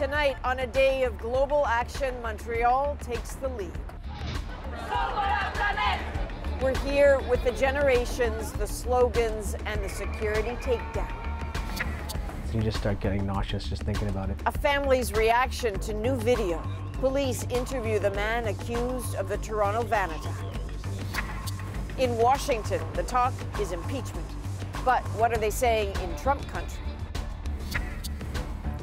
Tonight, on a day of global action, Montreal takes the lead. We're here with the generations, the slogans, and the security takedown. You just start getting nauseous just thinking about it. A family's reaction to new video. Police interview the man accused of the Toronto van attack. In Washington, the talk is impeachment. But what are they saying in Trump country?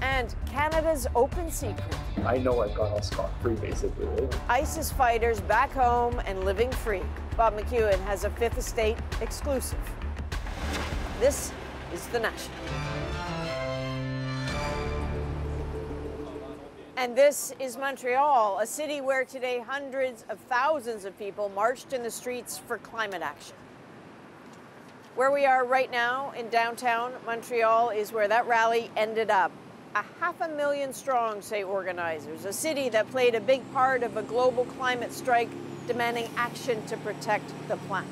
And Canada's open secret. I know I've gone all scot-free, basically. ISIS fighters back home and living free. Bob McEwen has a Fifth Estate exclusive. This is The National. And this is Montreal, a city where today hundreds of thousands of people marched in the streets for climate action. Where we are right now in downtown Montreal is where that rally ended up. 500,000 strong, say organizers, a city that played a big part of a global climate strike demanding action to protect the planet.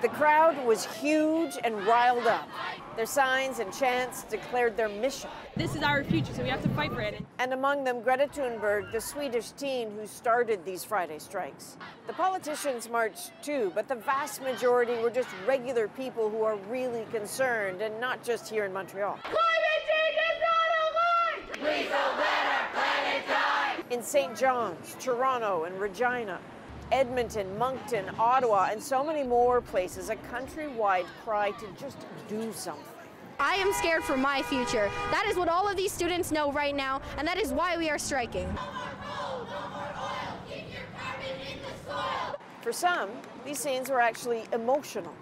The crowd was huge and riled up. Their signs and chants declared their mission. This is our future, so we have to fight for it. And among them, Greta Thunberg, the Swedish teen who started these Friday strikes. The politicians marched too, but the vast majority were just regular people who are really concerned, and not just here in Montreal. Climate change is not a lie! We shall let our planet die! In St. John's, Toronto, and Regina, Edmonton, Moncton, Ottawa, and so many more places, a countrywide cry to just do something. I am scared for my future. That is what all of these students know right now, and that is why we are striking. No more coal, no more oil, keep your carbon in the soil. For some, these scenes were actually emotional.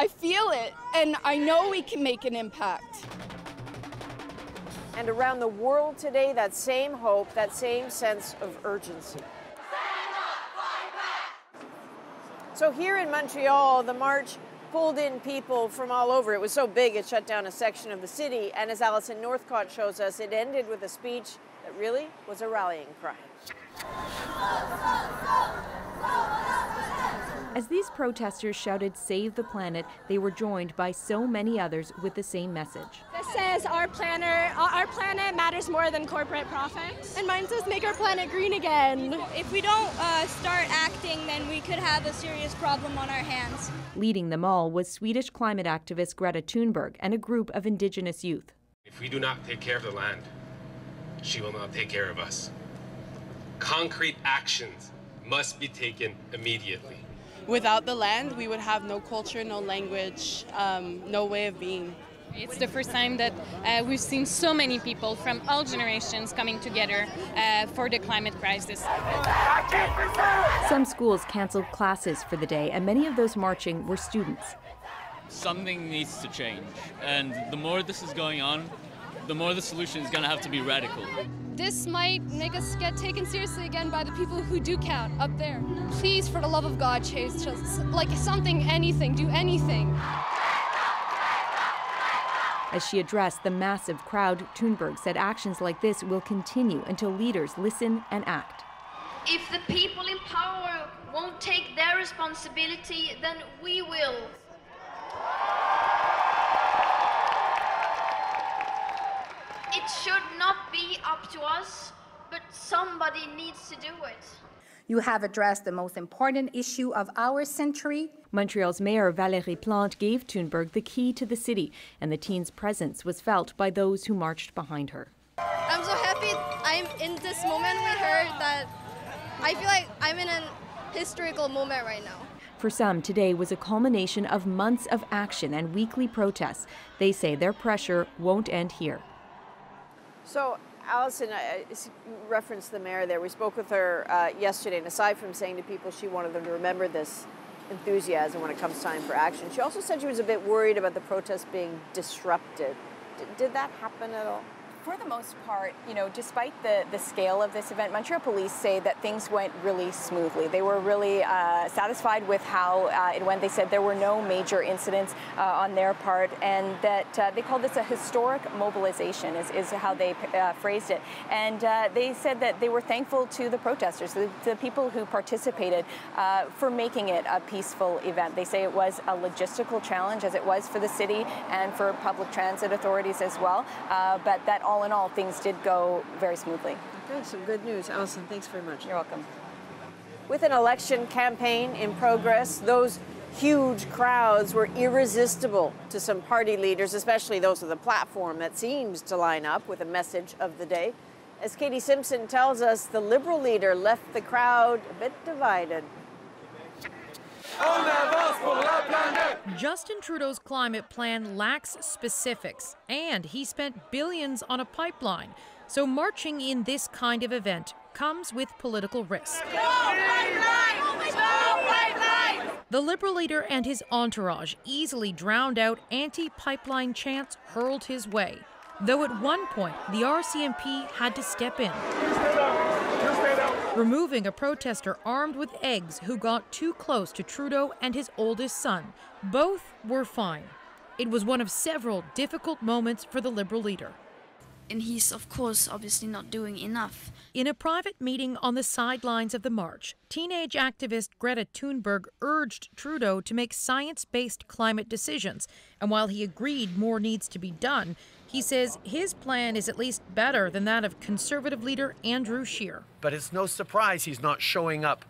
I feel it, and I know we can make an impact. And around the world today, that same hope, that same sense of urgency. So here in Montreal, the march pulled in people from all over. It was so big, it shut down a section of the city. And as Alison Northcott shows us, it ended with a speech that really was a rallying cry. As these protesters shouted, "Save the planet," they were joined by so many others with the same message. This says our planet matters more than corporate profits. And mine says, "Make our planet green again." If we don't start acting, then we could have a serious problem on our hands. Leading them all was Swedish climate activist Greta Thunberg and a group of indigenous youth. If we do not take care of the land, she will not take care of us. Concrete actions must be taken immediately. Without the land, we would have no culture, no language, no way of being. It's the first time that we've seen so many people from all generations coming together for the climate crisis. Some schools canceled classes for the day, and many of those marching were students. Something needs to change, and the more this is going on, the more the solution is going to have to be radical. This might make us get taken seriously again by the people who do count up there. Please, for the love of God, Chase, just like something, anything, do anything. As she addressed the massive crowd, Thunberg said actions like this will continue until leaders listen and act. If the people in power won't take their responsibility, then we will. It should not be up to us, but somebody needs to do it. You have addressed the most important issue of our century. Montreal's mayor Valérie Plante gave Thunberg the key to the city, and the teen's presence was felt by those who marched behind her. I'm so happy I'm in this moment with her that I feel like I'm in an historical moment right now. For some, today was a culmination of months of action and weekly protests. They say their pressure won't end here. So, Alison, I referenced the mayor there. We spoke with her yesterday, and aside from saying to people she wanted them to remember this enthusiasm when it comes time for action, she also said she was a bit worried about the protests being disrupted. Did that happen at all? For the most part, you know, despite the scale of this event, Montreal police say that things went really smoothly. They were really satisfied with how it went. They said there were no major incidents on their part, and that they called this a historic mobilization, is how they phrased it. And they said that they were thankful to the protesters, the people who participated, for making it a peaceful event. They say it was a logistical challenge, as it was for the city and for public transit authorities as well, but that all in all, things did go very smoothly. Okay, some good news. Alison, thanks very much. You're welcome. With an election campaign in progress, those huge crowds were irresistible to some party leaders, especially those of the platform that seems to line up with a message of the day. As Katie Simpson tells us, the Liberal leader left the crowd a bit divided. Justin Trudeau's climate plan lacks specifics, and he spent billions on a pipeline. So marching in this kind of event comes with political risk. No pipeline! No pipeline! The Liberal leader and his entourage easily drowned out anti-pipeline chants hurled his way, though at one point the RCMP had to step in, removing a protester armed with eggs who got too close to Trudeau and his oldest son. Both were fine. It was one of several difficult moments for the Liberal leader. And he's, of course, obviously not doing enough. In a private meeting on the sidelines of the march, teenage activist Greta Thunberg urged Trudeau to make science-based climate decisions. And while he agreed more needs to be done, he says his plan is at least better than that of Conservative leader Andrew Scheer. But it's no surprise he's not showing up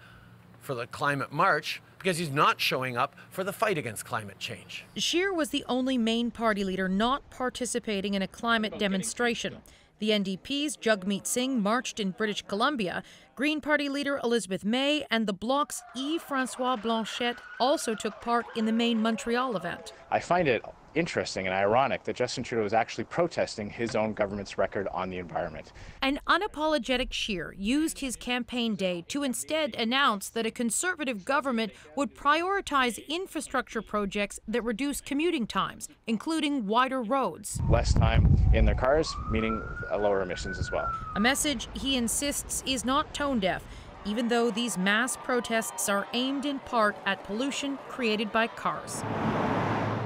for the climate march, because he's not showing up for the fight against climate change. Scheer was the only main party leader not participating in a climate demonstration. The NDP's Jagmeet Singh marched in British Columbia. Green Party leader Elizabeth May and the Bloc's Yves Francois Blanchette also took part in the main Montreal event. I find it interesting and ironic that Justin Trudeau is actually protesting his own government's record on the environment. An unapologetic Scheer used his campaign day to instead announce that a Conservative government would prioritize infrastructure projects that reduce commuting times, including wider roads. Less time in their cars, meaning lower emissions as well. A message he insists is not tone deaf, even though these mass protests are aimed in part at pollution created by cars.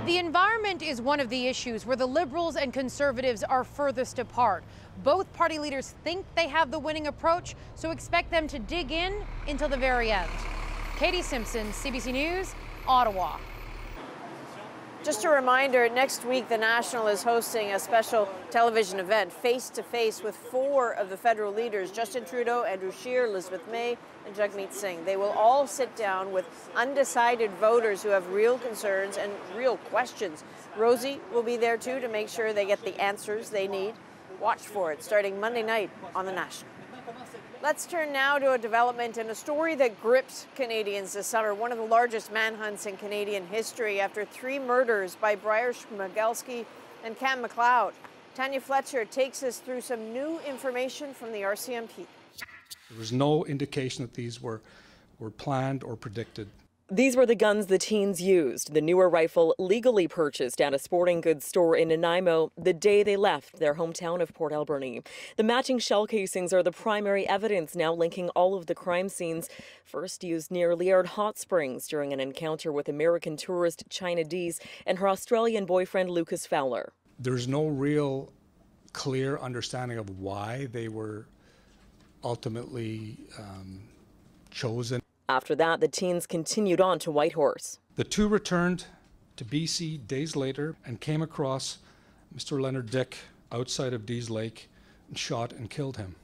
The environment is one of the issues where the Liberals and Conservatives are furthest apart. Both party leaders think they have the winning approach, so expect them to dig in until the very end. Katie Simpson, CBC News, Ottawa. Just a reminder, next week, The National is hosting a special television event face-to-face with four of the federal leaders, Justin Trudeau, Andrew Scheer, Elizabeth May, and Jagmeet Singh. They will all sit down with undecided voters who have real concerns and real questions. Rosie will be there, too, to make sure they get the answers they need. Watch for it, starting Monday night on The National. Let's turn now to a development in a story that grips Canadians this summer. One of the largest manhunts in Canadian history after three murders by Briar Schmegelsky and Cam McLeod. Tanya Fletcher takes us through some new information from the RCMP. There was no indication that these were planned or predicted. These were the guns the teens used, the newer rifle legally purchased at a sporting goods store in Nanaimo the day they left their hometown of Port Alberni. The matching shell casings are the primary evidence now linking all of the crime scenes, first used near Liard Hot Springs during an encounter with American tourist Chynna Deese and her Australian boyfriend Lucas Fowler. There's no real clear understanding of why they were ultimately chosen. After that, the teens continued on to Whitehorse. The two returned to BC days later and came across Mr. Leonard Dick outside of Dease Lake and shot and killed him.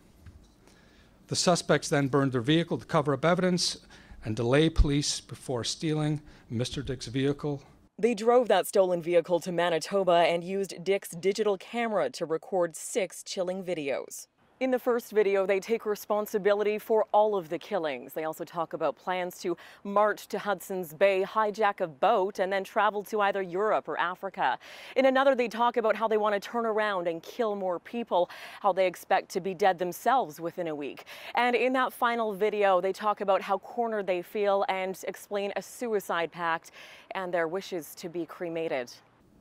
The suspects then burned their vehicle to cover up evidence and delay police before stealing Mr. Dick's vehicle. They drove that stolen vehicle to Manitoba and used Dick's digital camera to record 6 chilling videos. In the first video, they take responsibility for all of the killings. They also talk about plans to march to Hudson's Bay, hijack a boat, and then travel to either Europe or Africa. In another, they talk about how they want to turn around and kill more people, how they expect to be dead themselves within a week. And in that final video, they talk about how cornered they feel and explain a suicide pact and their wishes to be cremated.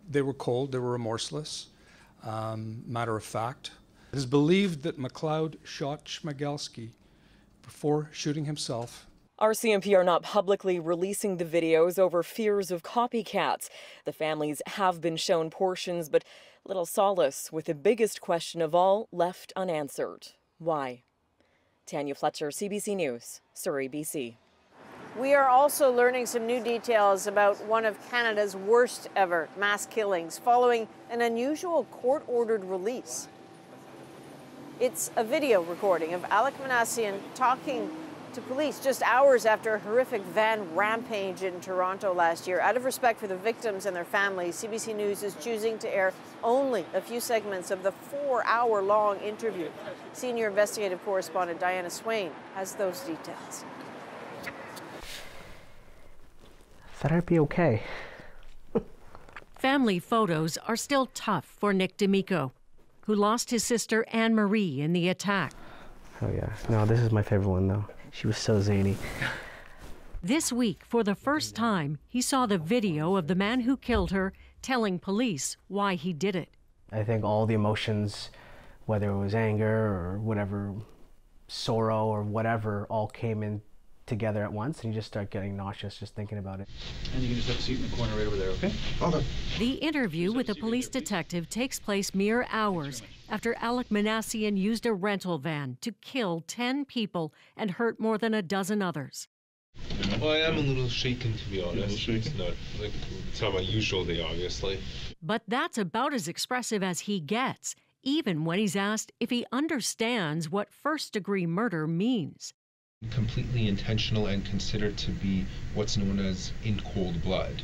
They were cold, they were remorseless, matter of fact. It is believed that McLeod shot Schmegelsky before shooting himself. RCMP are not publicly releasing the videos over fears of copycats. The families have been shown portions, but little solace with the biggest question of all left unanswered. Why? Tanya Fletcher, CBC News, Surrey, BC. We are also learning some new details about one of Canada's worst ever mass killings following an unusual court-ordered release. It's a video recording of Alek Minassian talking to police just hours after a horrific van rampage in Toronto last year. Out of respect for the victims and their families, CBC News is choosing to air only a few segments of the 4-hour-long interview. Senior investigative correspondent Diana Swain has those details. Therapy okay. Family photos are still tough for Nick D'Amico, who lost his sister Anne Marie in the attack. Oh yeah, no, this is my favorite one though. She was so zany. This week, for the first time, he saw the video of the man who killed her telling police why he did it. I think all the emotions, whether it was anger or whatever, sorrow or whatever, all came in together at once, and you just start getting nauseous just thinking about it. And you can just have a seat in the corner right over there, okay? Hold on. The interview with a police detective takes place mere hours after Alek Minassian used a rental van to kill 10 people and hurt more than a dozen others. Well, I am a little shaken, to be honest. A little shaken. It's not, like, it's not my usual day, obviously. But that's about as expressive as he gets, even when he's asked if he understands what first-degree murder means. Completely intentional and considered to be what's known as in cold blood.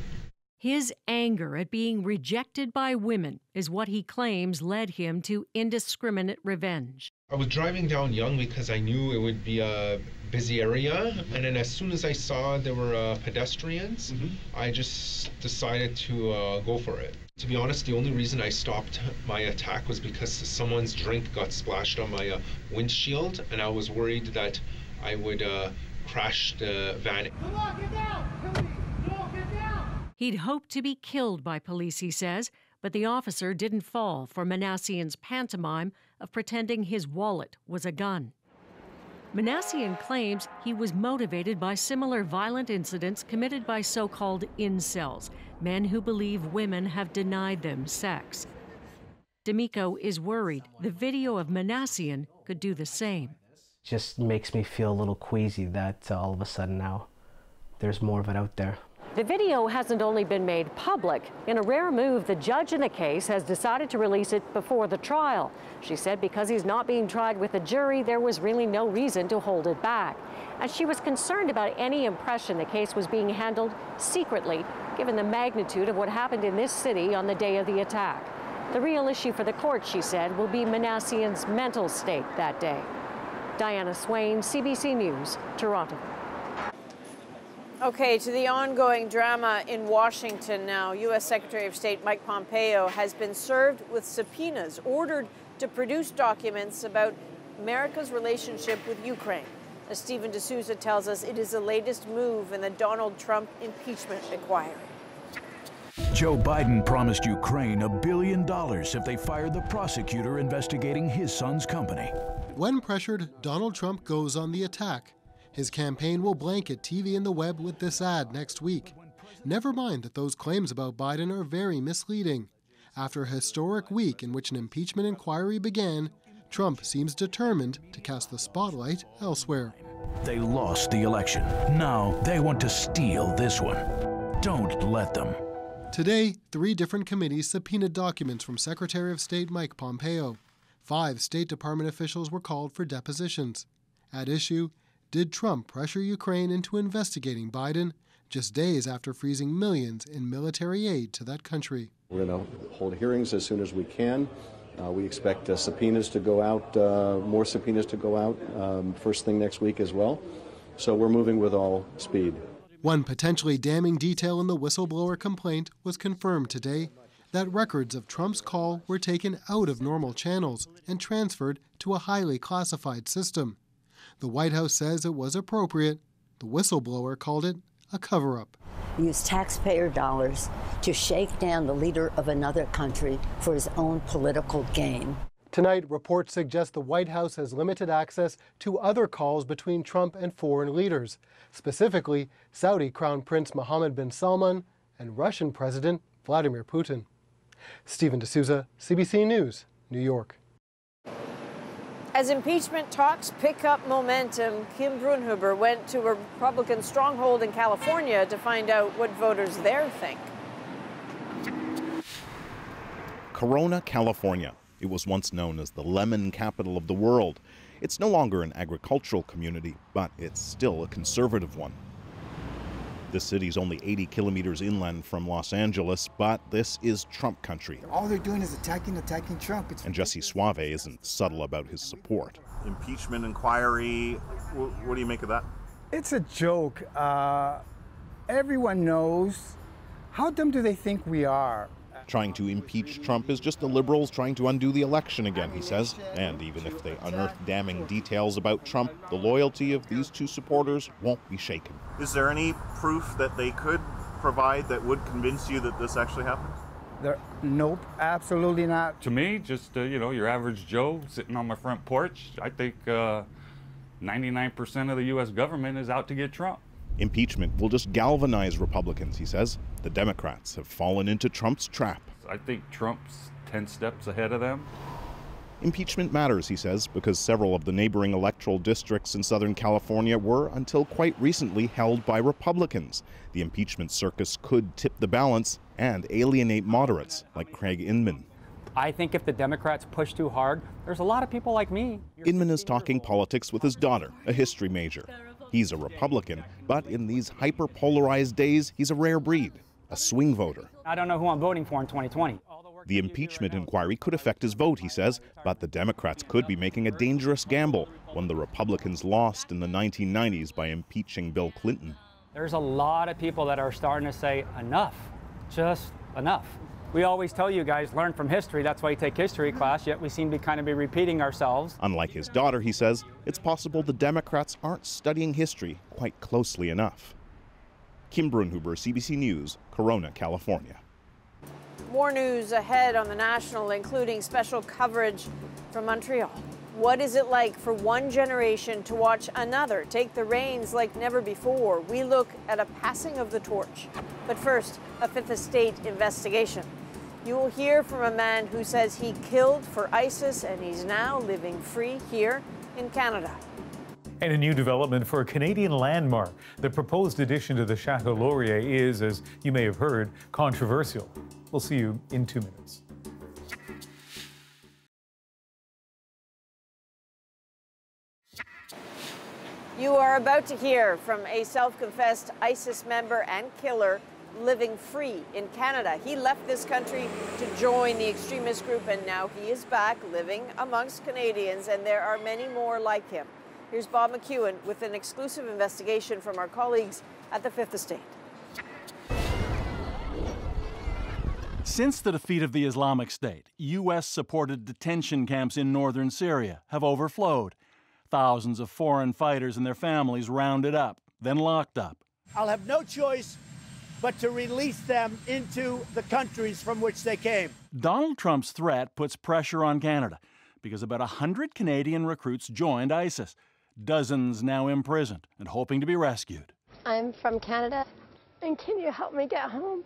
His anger at being rejected by women is what he claims led him to indiscriminate revenge. I was driving down Yonge because I knew it would be a busy area, and then as soon as I saw there were pedestrians, I just decided to go for it. To be honest, the only reason I stopped my attack was because someone's drink got splashed on my windshield, and I was worried that I would crash the van. Come on, get down! Come on, get down! He'd hoped to be killed by police, he says, but the officer didn't fall for Minassian's pantomime of pretending his wallet was a gun. Minassian claims he was motivated by similar violent incidents committed by so-called incels, men who believe women have denied them sex. D'Amico is worried the video of Minassian could do the same. Just makes me feel a little queasy that all of a sudden now there's more of it out there. The video hasn't only been made public. In a rare move, the judge in the case has decided to release it before the trial. She said because he's not being tried with a jury, there was really no reason to hold it back. And she was concerned about any impression the case was being handled secretly, given the magnitude of what happened in this city on the day of the attack. The real issue for the court, she said, will be Minassian's mental state that day. Diana Swain, CBC News, Toronto. Okay, to the ongoing drama in Washington now. U.S. Secretary of State Mike Pompeo has been served with subpoenas ordered to produce documents about America's relationship with Ukraine. As Stephen D'Souza tells us, it is the latest move in the Donald Trump impeachment inquiry. Joe Biden promised Ukraine $1 billion if they fired the prosecutor investigating his son's company. When pressured, Donald Trump goes on the attack. His campaign will blanket TV and the web with this ad next week. Never mind that those claims about Biden are very misleading. After a historic week in which an impeachment inquiry began, Trump seems determined to cast the spotlight elsewhere. They lost the election. Now they want to steal this one. Don't let them. Today, 3 different committees subpoenaed documents from Secretary of State Mike Pompeo. 5 State Department officials were called for depositions. At issue, did Trump pressure Ukraine into investigating Biden just days after freezing millions in military aid to that country? We're going to hold hearings as soon as we can. We expect subpoenas to go out, more subpoenas to go out first thing next week as well. So we're moving with all speed. One potentially damning detail in the whistleblower complaint was confirmed today. That records of Trump's call were taken out of normal channels and transferred to a highly classified system. The White House says it was appropriate. The whistleblower called it a cover-up. Use taxpayer dollars to shake down the leader of another country for his own political gain. Tonight, reports suggest the White House has limited access to other calls between Trump and foreign leaders, specifically Saudi Crown Prince Mohammed bin Salman and Russian President Vladimir Putin. Stephen D'Souza, CBC News, New York. As impeachment talks pick up momentum, Kim Brunhuber went to a Republican stronghold in California to find out what voters there think. Corona, California. It was once known as the lemon capital of the world. It's no longer an agricultural community, but it's still a conservative one. This city's only 80 kilometers inland from Los Angeles, but this is Trump country. All they're doing is attacking Trump. And Jesse Suave isn't subtle about his support. Impeachment inquiry, what do you make of that? It's a joke. Everyone knows. How dumb do they think we are? Trying to impeach Trump is just the liberals trying to undo the election again, he says. And even if they unearth damning details about Trump, the loyalty of these two supporters won't be shaken. Is there any proof that they could provide that would convince you that this actually happened? Nope, absolutely not. To me, just, you know, your average Joe sitting on my front porch, I think 99% of the U.S. government is out to get Trump. Impeachment will just galvanize Republicans, he says. The Democrats have fallen into Trump's trap. I think Trump's 10 steps ahead of them. Impeachment matters, he says, because several of the neighboring electoral districts in Southern California were, until quite recently, held by Republicans. The impeachment circus could tip the balance and alienate moderates like Craig Inman. I think if the Democrats push too hard, there's a lot of people like me. Inman is talking politics with his daughter, a history major. He's a Republican, but in these hyper-polarized days, he's a rare breed, a swing voter. I don't know who I'm voting for in 2020. The impeachment inquiry could affect his vote, he says, but the Democrats could be making a dangerous gamble, one the Republicans lost in the 1990s by impeaching Bill Clinton. There's a lot of people that are starting to say, enough, just enough. We always tell you guys, learn from history. That's why you take history class, yet we seem to kind of be repeating ourselves. Unlike his daughter, he says, it's possible the Democrats aren't studying history quite closely enough. Kim Brunhuber, CBC News, Corona, California. More news ahead on The National, including special coverage from Montreal. What is it like for one generation to watch another take the reins like never before? We look at a passing of the torch. But first, a Fifth Estate investigation. You will hear from a man who says he killed for ISIS and he's now living free here in Canada. And a new development for a Canadian landmark. The proposed addition to the Chateau Laurier is, as you may have heard, controversial. We'll see you in 2 minutes. You are about to hear from a self-confessed ISIS member and killer living free in Canada. He left this country to join the extremist group, and now he is back living amongst Canadians, and there are many more like him. Here's Bob McEwen with an exclusive investigation from our colleagues at the Fifth Estate. Since the defeat of the Islamic State, U.S.-supported detention camps in northern Syria have overflowed. Thousands of foreign fighters and their families rounded up, then locked up. I'll have no choice but to release them into the countries from which they came. Donald Trump's threat puts pressure on Canada because about 100 Canadian recruits joined ISIS, dozens now imprisoned and hoping to be rescued. I'm from Canada, and can you help me get home?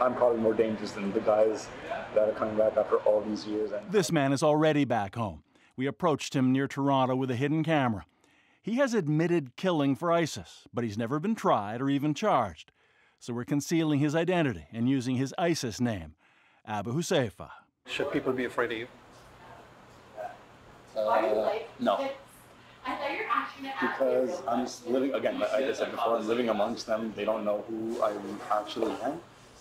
I'm probably more dangerous than the guys that are coming back after all these years. This man is already back home. We approached him near Toronto with a hidden camera. He has admitted killing for ISIS, but he's never been tried or even charged. So we're concealing his identity and using his ISIS name, Abu Huzaifa. Should people be afraid of you? No. Because I'm living, again, like I said before, I'm living amongst them. They don't know who I actually am.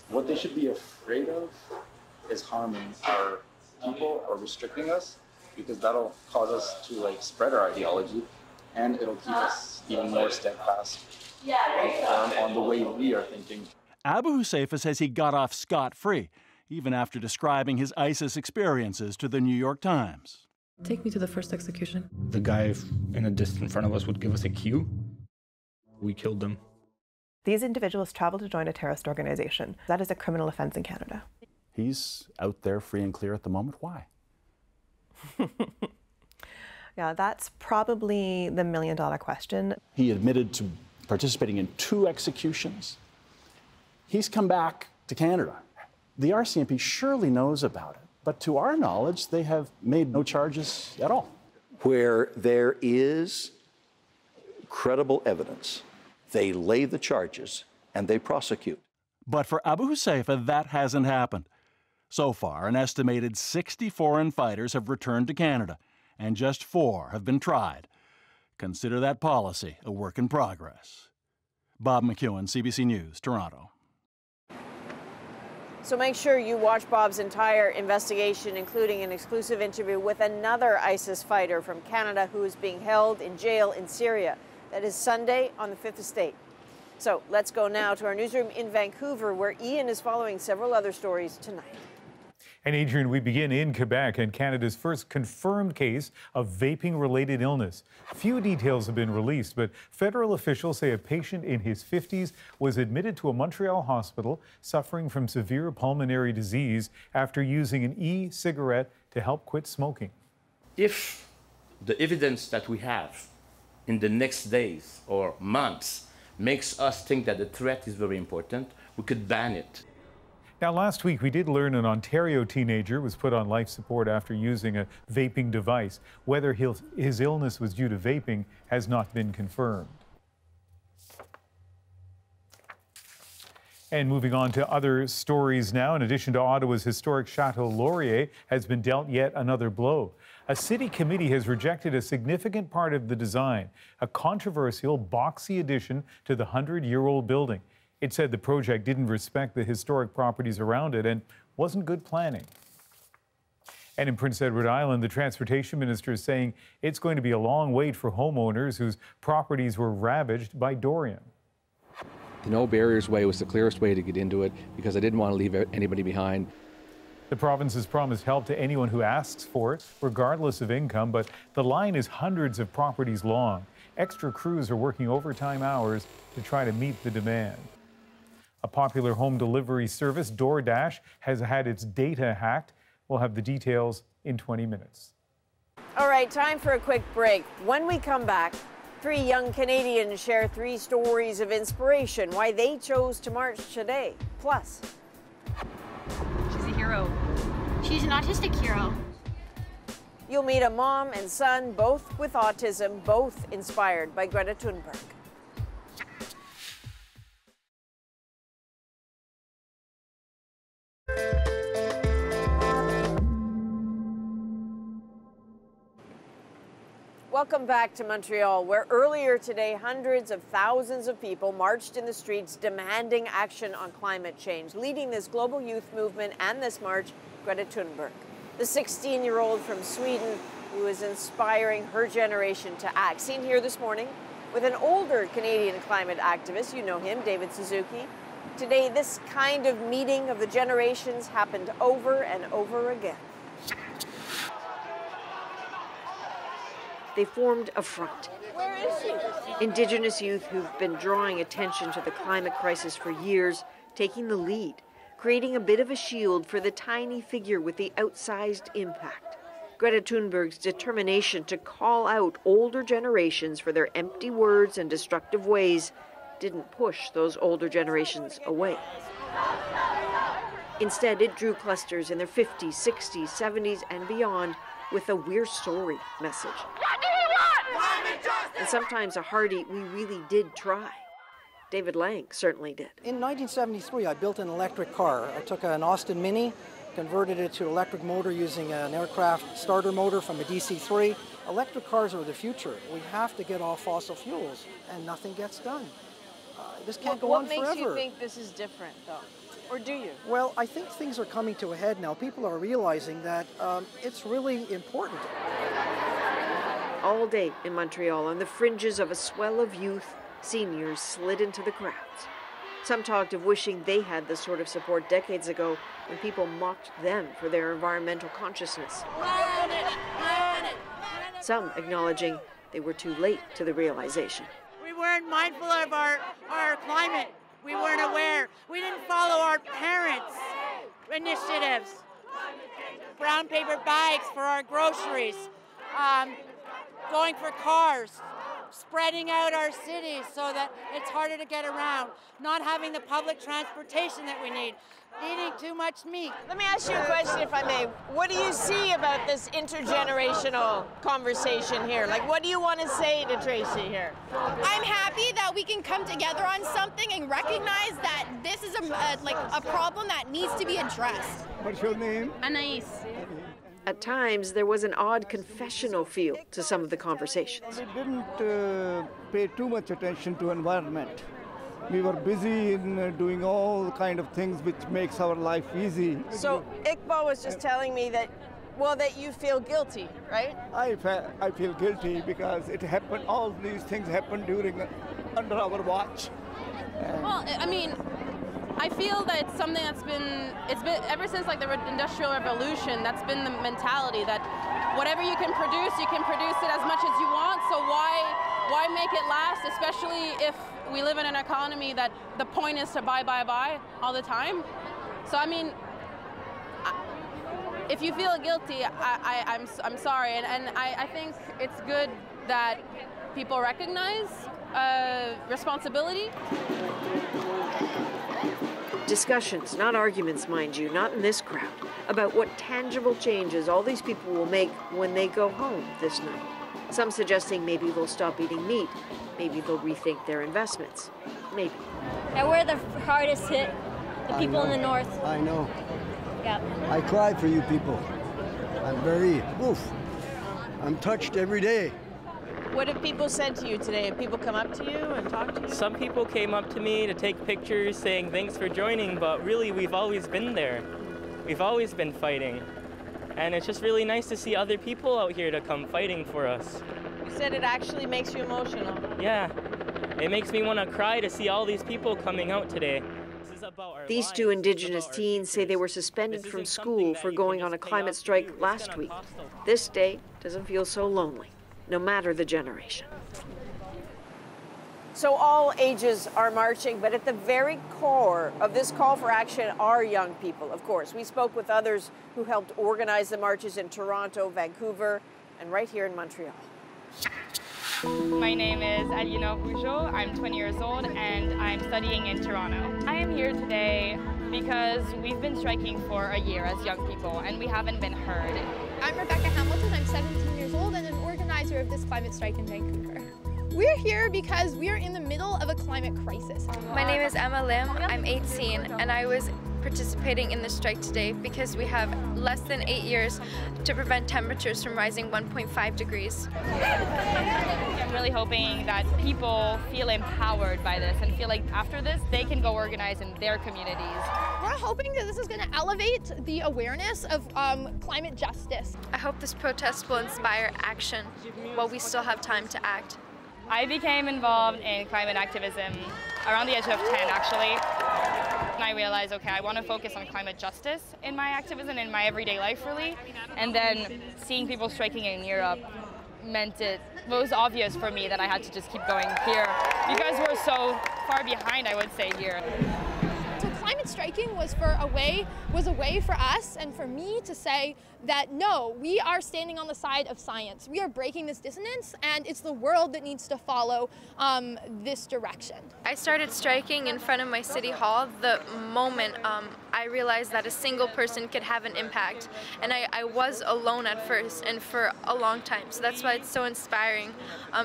What they should be afraid of is harming our people or restricting us, because that'll cause us to spread our ideology, and it'll keep us even more steadfast. On the way we are thinking. Abu Huzaifa says he got off scot-free, even after describing his ISIS experiences to the New York Times. Take me to the first execution. The guy in a distance in front of us would give us a cue. We killed them. These individuals traveled to join a terrorist organization. That is a criminal offense in Canada. He's out there free and clear at the moment. Why? Yeah, that's probably the million-dollar question. He admitted to participating in 2 executions. He's come back to Canada. The RCMP surely knows about it, but to our knowledge, they have made no charges at all. Where there is credible evidence, they lay the charges and they prosecute. But for Abu Huzaifa, that hasn't happened. So far, an estimated 60 foreign fighters have returned to Canada, and just 4 have been tried. Consider that policy a work in progress. Bob McEwen, CBC News, Toronto. So make sure you watch Bob's entire investigation, including an exclusive interview with another ISIS fighter from Canada who is being held in jail in Syria. That is Sunday on the Fifth Estate. So let's go now to our newsroom in Vancouver, where Ian is following several other stories tonight. And Adrian, we begin in Quebec and Canada's first confirmed case of vaping-related illness. Few details have been released, but federal officials say a patient in his 50s was admitted to a Montreal hospital suffering from severe pulmonary disease after using an e-cigarette to help quit smoking. If the evidence that we have in the next days or months makes us think that the threat is very important, we could ban it. Now, last week, we did learn an Ontario teenager was put on life support after using a vaping device. Whether his illness was due to vaping has not been confirmed. And moving on to other stories now, in addition to Ottawa's historic Chateau Laurier has been dealt yet another blow. A city committee has rejected a significant part of the design, a controversial boxy addition to the 100-year-old building. It said the project didn't respect the historic properties around it and wasn't good planning. And in Prince Edward Island, the transportation minister is saying it's going to be a long wait for homeowners whose properties were ravaged by Dorian. The No Barriers Way was the clearest way to get into it because I didn't want to leave anybody behind. The province has promised help to anyone who asks for it, regardless of income, but the line is hundreds of properties long. Extra crews are working overtime hours to try to meet the demand. A popular home delivery service, DoorDash, has had its data hacked. We'll have the details in 20 minutes. All right, time for a quick break. When we come back, 3 young Canadians share 3 stories of inspiration, why they chose to march today. Plus, she's a hero. She's an autistic hero. You'll meet a mom and son, both with autism, both inspired by Greta Thunberg. Welcome back to Montreal, where earlier today, hundreds of thousands of people marched in the streets demanding action on climate change. Leading this global youth movement and this march, Greta Thunberg, the 16-year-old from Sweden who is inspiring her generation to act. Seen here this morning with an older Canadian climate activist, you know him, David Suzuki. Today, this kind of meeting of the generations happened over and over again. They formed a front. Where is she? Indigenous youth who've been drawing attention to the climate crisis for years, taking the lead, creating a bit of a shield for the tiny figure with the outsized impact. Greta Thunberg's determination to call out older generations for their empty words and destructive ways didn't push those older generations away. Instead, it drew clusters in their 50s, 60s, 70s, and beyond, with a "We're sorry" message. What do we want? Climate justice! And sometimes a hearty, "We really did try." David Lang certainly did. In 1973, I built an electric car. I took an Austin Mini, converted it to electric motor using an aircraft starter motor from a DC-3. Electric cars are the future. We have to get off fossil fuels, and nothing gets done. This can't go on forever. What makes you think this is different, though? Or do you? Well, I think things are coming to a head now. People are realizing that it's really important. All day in Montreal, on the fringes of a swell of youth, seniors slid into the crowds. Some talked of wishing they had the sort of support decades ago when people mocked them for their environmental consciousness. Some acknowledging they were too late to the realization. We weren't mindful of our climate. We weren't aware. We didn't follow our parents' initiatives. brown paper bags for our groceries, going for cars, spreading out our cities so that it's harder to get around, not having the public transportation that we need, eating too much meat. Let me ask you a question, if I may. What do you see about this intergenerational conversation here? Like, what do you want to say to Tracy here? I'm happy that we can come together on something and recognize that this is a problem that needs to be addressed. What's your name? Anais. At times, there was an odd confessional feel to some of the conversations. We didn't pay too much attention to environment. We were busy in doing all kind of things which makes our life easy. So Iqbal was just telling me that, well, that you feel guilty, right? I feel guilty because it happened. All these things happened under our watch. Well, I mean, I feel that it's something that's been, ever since like the Industrial Revolution, that's been the mentality that whatever you can produce it as much as you want, so why make it last, especially if we live in an economy that the point is to buy, buy, buy all the time. So I mean, if you feel guilty, I'm sorry, and I think it's good that people recognize responsibility. Discussions, not arguments, mind you, not in this crowd, about what tangible changes all these people will make when they go home this night. Some suggesting maybe they'll stop eating meat, maybe they'll rethink their investments, maybe. And we're the hardest hit, the people in the north. I know. Yep. I cry for you people. I'm very, I'm touched every day. What have people said to you today? Have people come up to you and talk to you? Some people came up to me to take pictures saying, thanks for joining, but really we've always been there. We've always been fighting. And it's just really nice to see other people out here to come fighting for us. You said it actually makes you emotional. Yeah, it makes me want to cry to see all these people coming out today. This is about our These two Indigenous teens say they were suspended from school for going on a climate strike last week. This day doesn't feel so lonely, no matter the generation. So all ages are marching, but at the very core of this call for action are young people, of course. We spoke with others who helped organize the marches in Toronto, Vancouver, and right here in Montreal. My name is Alina Bujo. I'm 20 years old, and I'm studying in Toronto. I am here today because we've been striking for a year as young people, and we haven't been heard. I'm Rebecca Hamilton. I'm 17 years old and an organizer of this climate strike in Vancouver. We're here because we're in the middle of a climate crisis. My name is Emma Lim. I'm 18, and I was participating in the strike today because we have less than 8 years to prevent temperatures from rising 1.5 degrees. I'm really hoping that people feel empowered by this and feel like after this, they can go organize in their communities. We're hoping that this is going to elevate the awareness of climate justice. I hope this protest will inspire action while we still have time to act. I became involved in climate activism around the age of 10, actually. And I realized, okay, I want to focus on climate justice in my activism, in my everyday life, really. And then seeing people striking in Europe meant it was obvious for me that I had to just keep going here. Because we're so far behind, I would say, here. So climate striking was a way for us and for me to say that no, we are standing on the side of science. We are breaking this dissonance, and it's the world that needs to follow this direction. I started striking in front of my city hall the moment I realized that a single person could have an impact. And I was alone at first and for a long time, so that's why it's so inspiring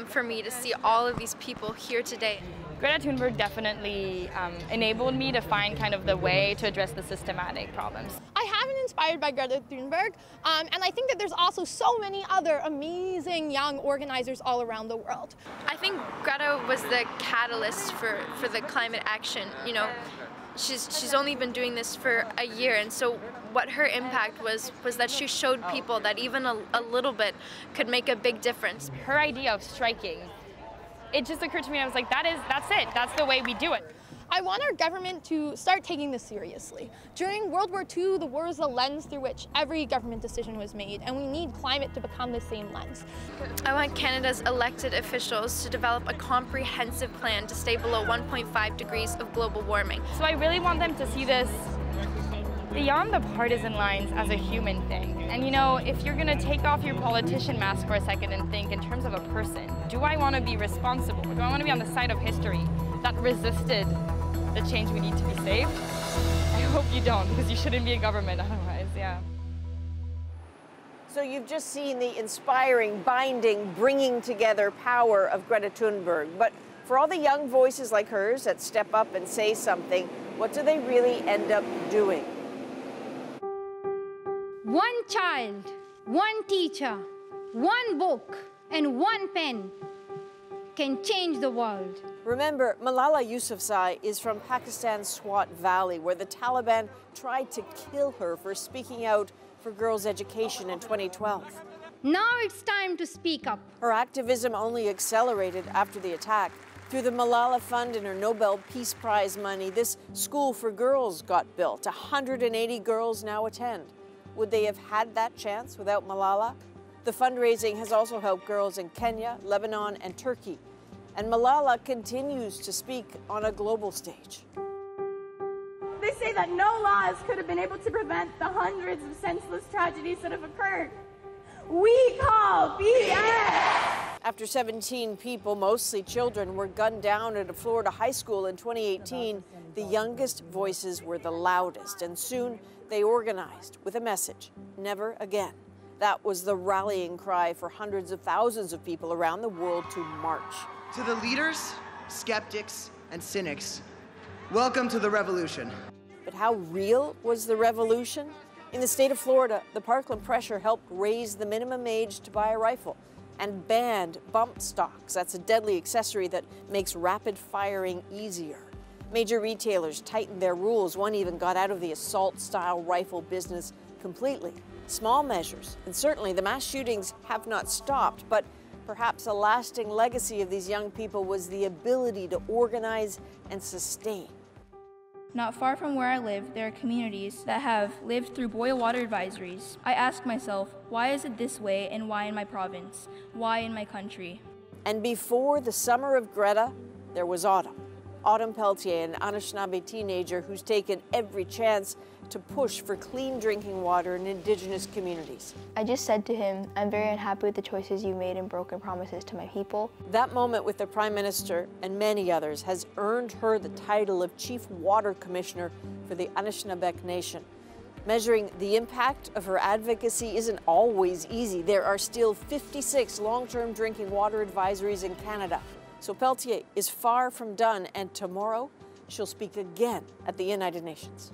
for me to see all of these people here today. Greta Thunberg definitely enabled me to find kind of the way to address the systematic problems. I have been inspired by Greta Thunberg, and I think that there's also so many other amazing young organizers all around the world. I think Greta was the catalyst for the climate action. You know, she's only been doing this for a year, and so what her impact was that she showed people that even a little bit could make a big difference. Her idea of striking, it just occurred to me, I was like, that's it, that's the way we do it. I want our government to start taking this seriously. During World War II, the war is the lens through which every government decision was made, and we need climate to become the same lens. I want Canada's elected officials to develop a comprehensive plan to stay below 1.5 degrees of global warming. So I really want them to see this beyond the partisan lines as a human thing. And you know, if you're gonna take off your politician mask for a second and think in terms of a person, do I wanna be responsible? Do I wanna be on the side of history that resisted the change we need to be saved? I hope you don't, because you shouldn't be in government otherwise, yeah. So you've just seen the inspiring, binding, bringing together power of Greta Thunberg. But for all the young voices like hers that step up and say something, what do they really end up doing? One child, one teacher, one book, and one pen can change the world. Remember, Malala Yousafzai is from Pakistan's Swat Valley, where the Taliban tried to kill her for speaking out for girls' education in 2012. Now it's time to speak up. Her activism only accelerated after the attack. Through the Malala Fund and her Nobel Peace Prize money, this school for girls got built. 180 girls now attend. Would they have had that chance without Malala? The fundraising has also helped girls in Kenya, Lebanon, and Turkey. And Malala continues to speak on a global stage. They say that no laws could have been able to prevent the hundreds of senseless tragedies that have occurred. We call BS! After 17 people, mostly children, were gunned down at a Florida high school in 2018, the youngest voices were the loudest, and soon they organized with a message, never again. That was the rallying cry for hundreds of thousands of people around the world to march. To the leaders, skeptics, and cynics, welcome to the revolution. But how real was the revolution? In the state of Florida, the Parkland pressure helped raise the minimum age to buy a rifle and banned bump stocks. That's a deadly accessory that makes rapid firing easier. Major retailers tightened their rules. One even got out of the assault-style rifle business completely. Small measures, and certainly the mass shootings have not stopped, but perhaps a lasting legacy of these young people was the ability to organize and sustain. Not far from where I live, there are communities that have lived through boil water advisories. I ask myself, why is it this way, and why in my province? Why in my country? And before the summer of Greta, there was autumn. Autumn Peltier, an Anishinaabe teenager who's taken every chance to push for clean drinking water in Indigenous communities. I just said to him, I'm very unhappy with the choices you made and broken promises to my people. That moment with the Prime Minister and many others has earned her the title of Chief Water Commissioner for the Anishinaabek Nation. Measuring the impact of her advocacy isn't always easy. There are still 56 long-term drinking water advisories in Canada. So Peltier is far from done, and tomorrow she'll speak again at the United Nations.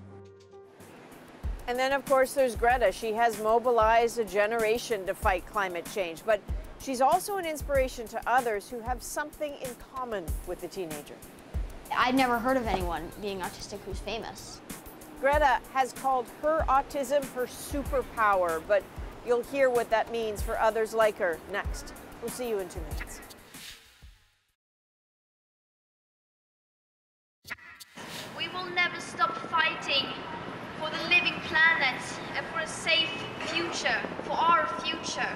And then, of course, there's Greta. She has mobilized a generation to fight climate change, but she's also an inspiration to others who have something in common with the teenager. I'd never heard of anyone being autistic who's famous. Greta has called her autism her superpower, but you'll hear what that means for others like her next. We'll see you in 2 minutes. We will never stop fighting for the living planet and for a safe future, for our future.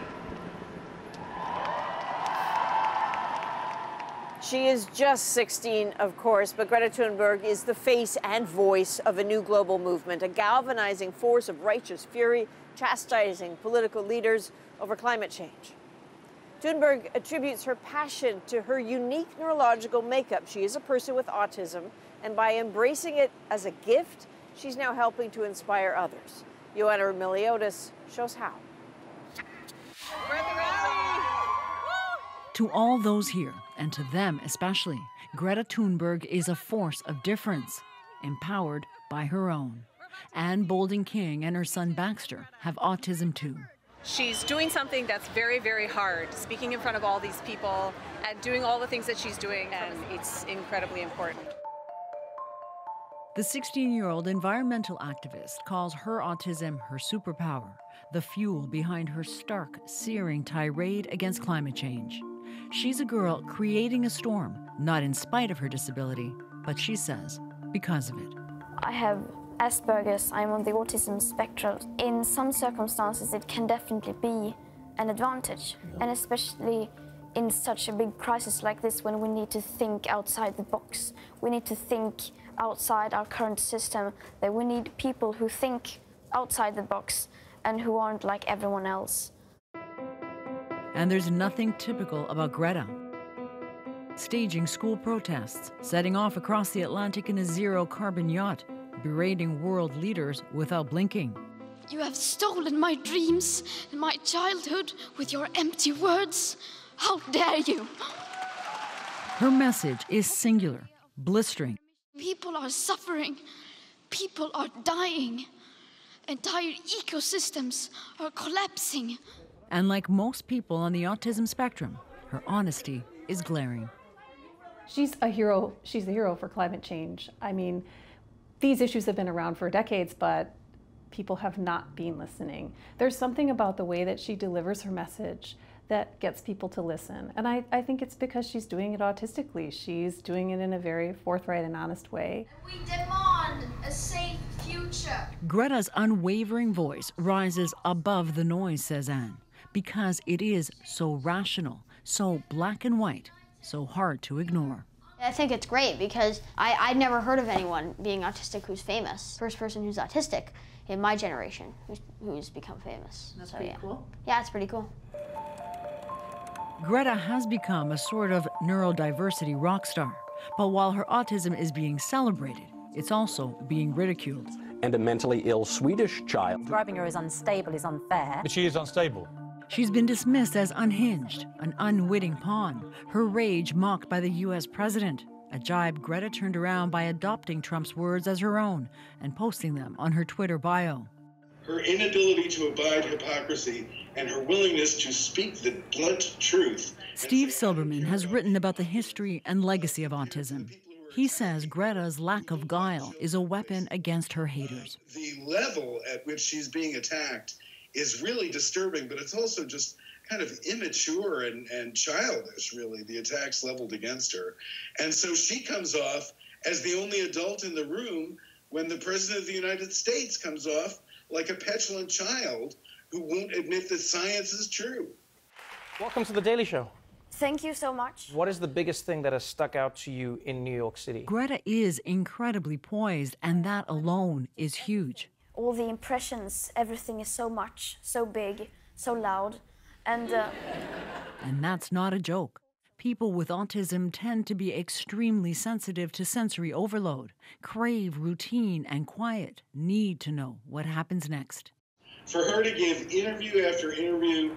She is just 16, of course, but Greta Thunberg is the face and voice of a new global movement, a galvanizing force of righteous fury, chastising political leaders over climate change. Thunberg attributes her passion to her unique neurological makeup. She is a person with autism, and by embracing it as a gift, she's now helping to inspire others. Ioanna Roumeliotis shows how. We're at the rally. To all those here, and to them especially, Greta Thunberg is a force of difference, empowered by her own. Anne Bolden-King and her son Baxter have autism too. She's doing something that's very, very hard, speaking in front of all these people and doing all the things that she's doing, and it's incredibly important. The 16-year-old environmental activist calls her autism her superpower, the fuel behind her stark, searing tirade against climate change. She's a girl creating a storm, not in spite of her disability, but she says, because of it. I have Asperger's, I'm on the autism spectrum. In some circumstances, it can definitely be an advantage, and especially in such a big crisis like this, when we need to think outside the box, we need to think outside our current system, that we need people who think outside the box and who aren't like everyone else. And there's nothing typical about Greta. Staging school protests, setting off across the Atlantic in a zero-carbon yacht, berating world leaders without blinking. You have stolen my dreams and my childhood with your empty words. How dare you? Her message is singular, blistering. People are suffering. People are dying. Entire ecosystems are collapsing. And like most people on the autism spectrum, her honesty is glaring. She's a hero. She's the hero for climate change. I mean, these issues have been around for decades, but people have not been listening. There's something about the way that she delivers her message that gets people to listen. And I think it's because she's doing it autistically. She's doing it in a very forthright and honest way. We demand a safe future. Greta's unwavering voice rises above the noise, says Anne, because it is so rational, so black and white, so hard to ignore. I think it's great because I'd never heard of anyone being autistic who's famous. First person who's autistic in my generation who's become famous. That's so, pretty cool. Yeah, it's pretty cool. Greta has become a sort of neurodiversity rock star. But while her autism is being celebrated, it's also being ridiculed. And a mentally ill Swedish child. Describing her as unstable is unfair. But she is unstable. She's been dismissed as unhinged, an unwitting pawn. Her rage mocked by the U.S. president. A jibe Greta turned around by adopting Trump's words as her own and posting them on her Twitter bio. Her inability to abide hypocrisy and her willingness to speak the blunt truth. Steve Silberman has written about the history and legacy of autism. He says Greta's lack of guile is a weapon against her haters. The level at which she's being attacked is really disturbing, but it's also just kind of immature and childish, really, the attacks leveled against her. And so she comes off as the only adult in the room when the President of the United States comes off like a petulant child who won't admit that science is true. Welcome to The Daily Show. Thank you so much. What is the biggest thing that has stuck out to you in New York City? Greta is incredibly poised, and that alone is huge. All the impressions, everything is so much, so big, so loud, and that's not a joke. People with autism tend to be extremely sensitive to sensory overload, crave routine and quiet, need to know what happens next. For her to give interview after interview,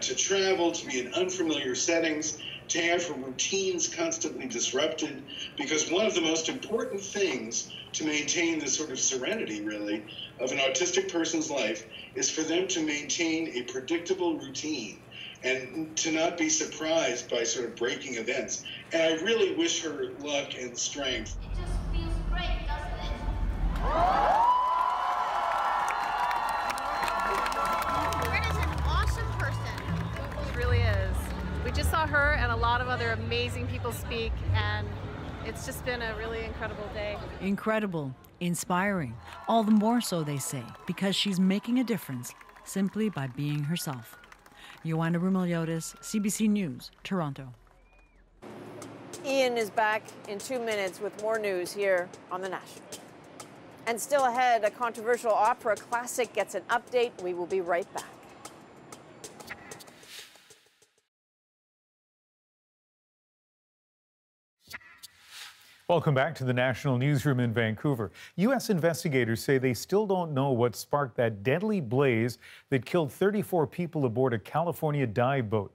to travel, to be in unfamiliar settings, to have her routines constantly disrupted, because one of the most important things to maintain the sort of serenity, really, of an autistic person's life is for them to maintain a predictable routine and to not be surprised by sort of breaking events. And I really wish her luck and strength. It just feels great, doesn't it? Just saw her and a lot of other amazing people speak, and it's just been a really incredible day. Incredible, inspiring, all the more so, they say, because she's making a difference simply by being herself. Ioanna Roumeliotis, CBC News, Toronto. Ian is back in 2 minutes with more news here on The National. And still ahead, a controversial opera classic gets an update. We will be right back. Welcome back to the National Newsroom in Vancouver. U.S. investigators say they still don't know what sparked that deadly blaze that killed 34 people aboard a California dive boat.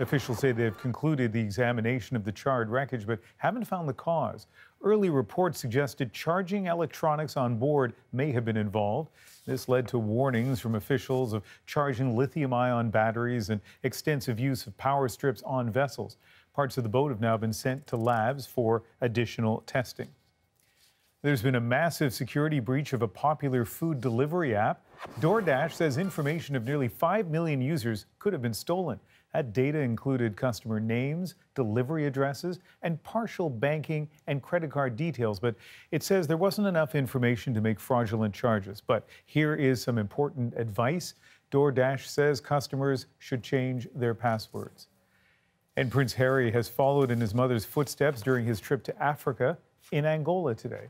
Officials say they've concluded the examination of the charred wreckage, but haven't found the cause. Early reports suggested charging electronics on board may have been involved. This led to warnings from officials of charging lithium-ion batteries and extensive use of power strips on vessels. Parts of the boat have now been sent to labs for additional testing. There's been a massive security breach of a popular food delivery app. DoorDash says information of nearly 5 million users could have been stolen. That data included customer names, delivery addresses, and partial banking and credit card details. But it says there wasn't enough information to make fraudulent charges. But here is some important advice. DoorDash says customers should change their passwords. And Prince Harry has followed in his mother's footsteps during his trip to Africa in Angola today.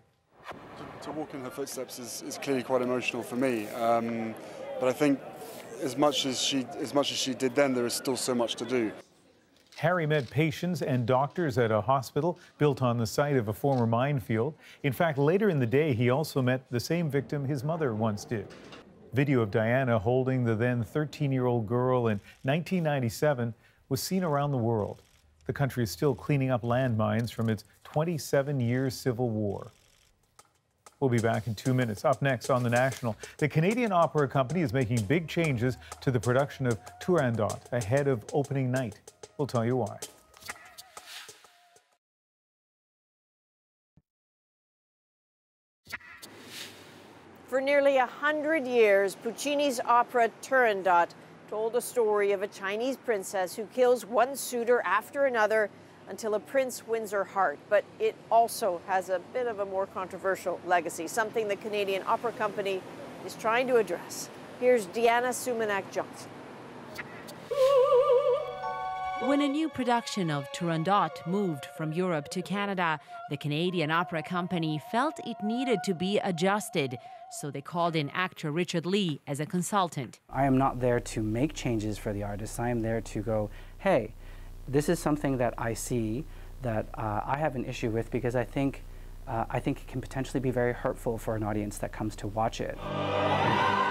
to walk in her footsteps is clearly quite emotional for me. But I think as much as she did then, there is still so much to do. Harry met patients and doctors at a hospital built on the site of a former minefield. In fact, later in the day, he also met the same victim his mother once did. Video of Diana holding the then 13-year-old girl in 1997 was seen around the world. The country is still cleaning up landmines from its 27-year civil war. We'll be back in 2 minutes. Up next on The National, the Canadian Opera Company is making big changes to the production of Turandot ahead of opening night. We'll tell you why. For nearly 100 years, Puccini's opera Turandot told the story of a Chinese princess who kills one suitor after another until a prince wins her heart. But it also has a bit of a more controversial legacy, something the Canadian Opera Company is trying to address. Here's Deanna Sumanak-Johnson. When a new production of Turandot moved from Europe to Canada, the Canadian Opera Company felt it needed to be adjusted, so they called in actor Richard Lee as a consultant. I am not there to make changes for the artists. I am there to go, hey, this is something that I see that I have an issue with because I think it can potentially be very hurtful for an audience that comes to watch it.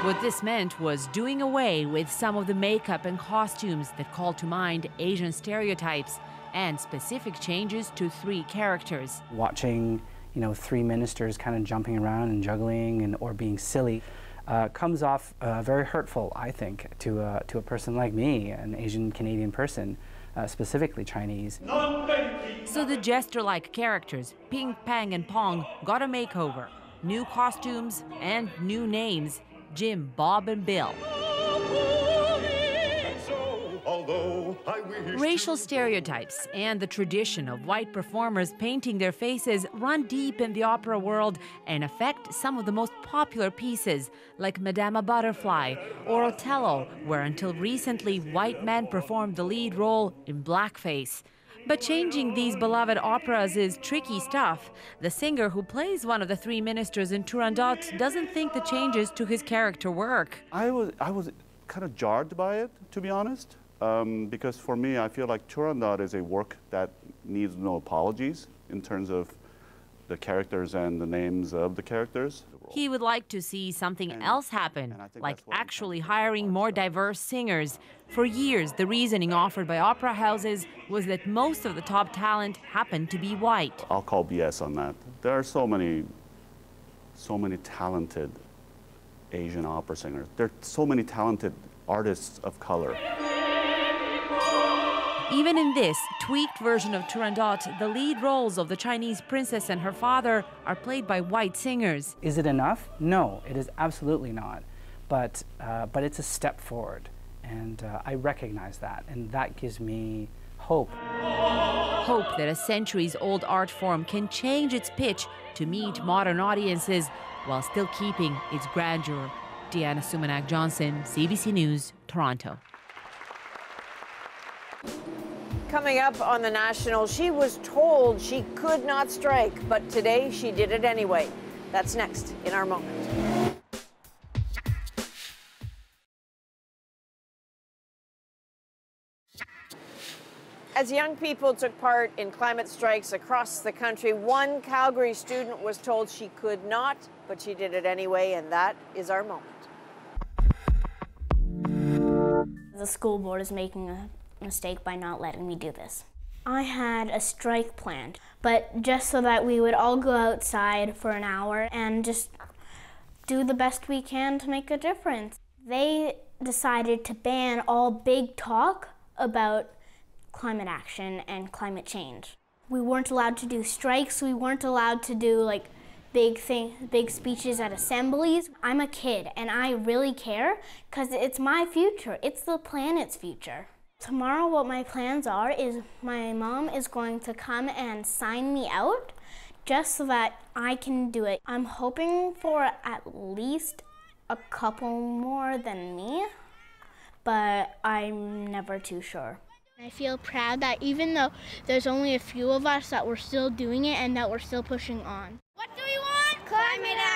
What this meant was doing away with some of the makeup and costumes that call to mind Asian stereotypes and specific changes to three characters. Watching, you know, three ministers kind of jumping around and juggling and or being silly comes off very hurtful, I think, to a person like me, an Asian Canadian person. Specifically Chinese. So the jester-like characters, Ping, Pang and Pong, got a makeover. New costumes and new names, Jim, Bob and Bill. Racial stereotypes and the tradition of white performers painting their faces run deep in the opera world and affect some of the most popular pieces, like Madama Butterfly or Otello, where until recently white men performed the lead role in blackface. But changing these beloved operas is tricky stuff. The singer who plays one of the three ministers in Turandot doesn't think the changes to his character work. I was kind of jarred by it, to be honest. Because for me, I feel like Turandot is a work that needs no apologies in terms of the characters and the names of the characters. He would like to see something else happen, like actually hiring more diverse singers. For years, the reasoning offered by opera houses was that most of the top talent happened to be white. I'll call BS on that. There are so many talented Asian opera singers. There are so many talented artists of color. Even in this tweaked version of Turandot, the lead roles of the Chinese princess and her father are played by white singers. Is it enough? No, it is absolutely not. But it's a step forward, and I recognize that, and that gives me hope. Hope that a centuries-old art form can change its pitch to meet modern audiences while still keeping its grandeur. Deanna Sumanak-Johnson, CBC News, Toronto. Coming up on The National, she was told she could not strike, but today she did it anyway. That's next in our moment. As young people took part in climate strikes across the country, one Calgary student was told she could not, but she did it anyway, and that is our moment. The school board is making a mistake by not letting me do this. I had a strike planned, but just so that we would all go outside for an hour and just do the best we can to make a difference. They decided to ban all big talk about climate action and climate change. We weren't allowed to do strikes, we weren't allowed to do like big speeches at assemblies. I'm a kid and I really care because it's my future, it's the planet's future. Tomorrow what my plans are is my mom is going to come and sign me out just so that I can do it. I'm hoping for at least a couple more than me, but I'm never too sure. I feel proud that even though there's only a few of us that we're still doing it and that we're still pushing on. What do we want? Climate action!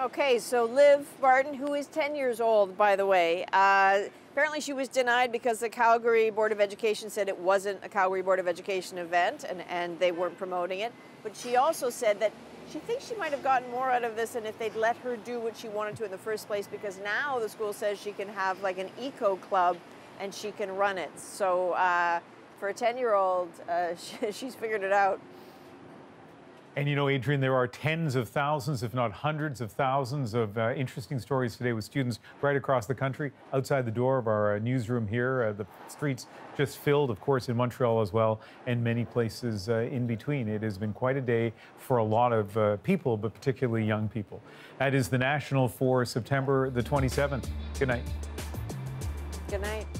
Okay, so Liv Martin, who is 10 years old, by the way, apparently she was denied because the Calgary Board of Education said it wasn't a Calgary Board of Education event and they weren't promoting it. But she also said that she thinks she might have gotten more out of this than if they'd let her do what she wanted to in the first place, because now the school says she can have like an eco club and she can run it. So for a 10-year-old, she's figured it out. And you know, Adrian, there are tens of thousands, if not hundreds of thousands of interesting stories today with students right across the country. Outside the door of our newsroom here, the streets just filled, of course, in Montreal as well, and many places in between. It has been quite a day for a lot of people, but particularly young people. That is The National for September the 27th. Good night. Good night.